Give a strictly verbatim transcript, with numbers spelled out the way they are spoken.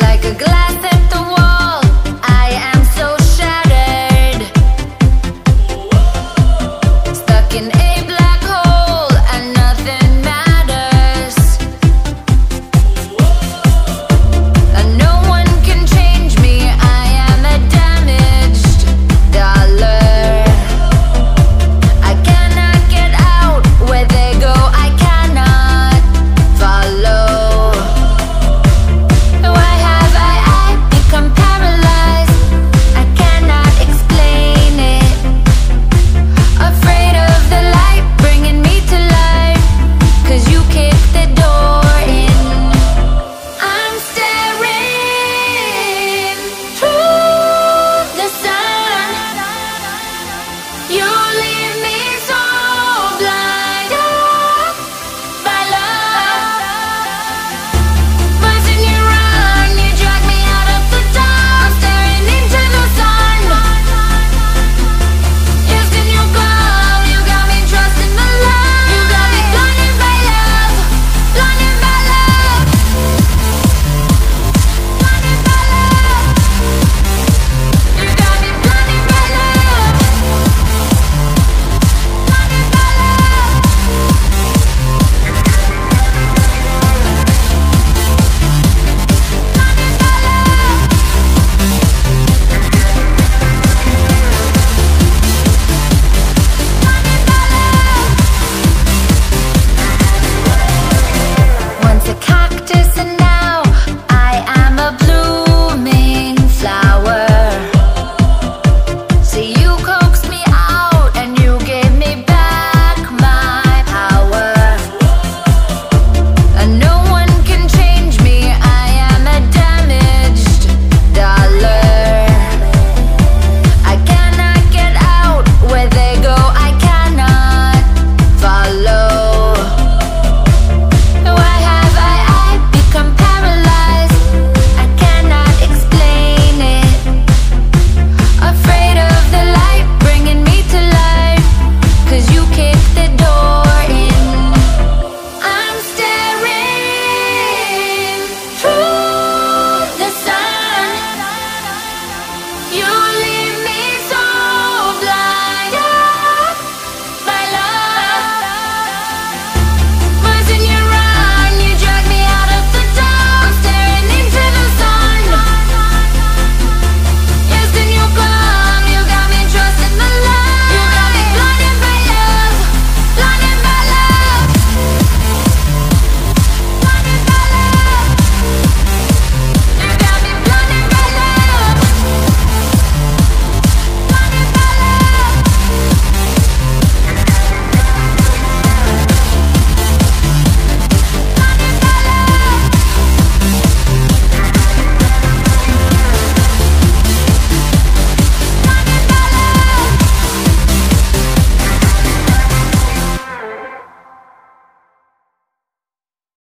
like a glass.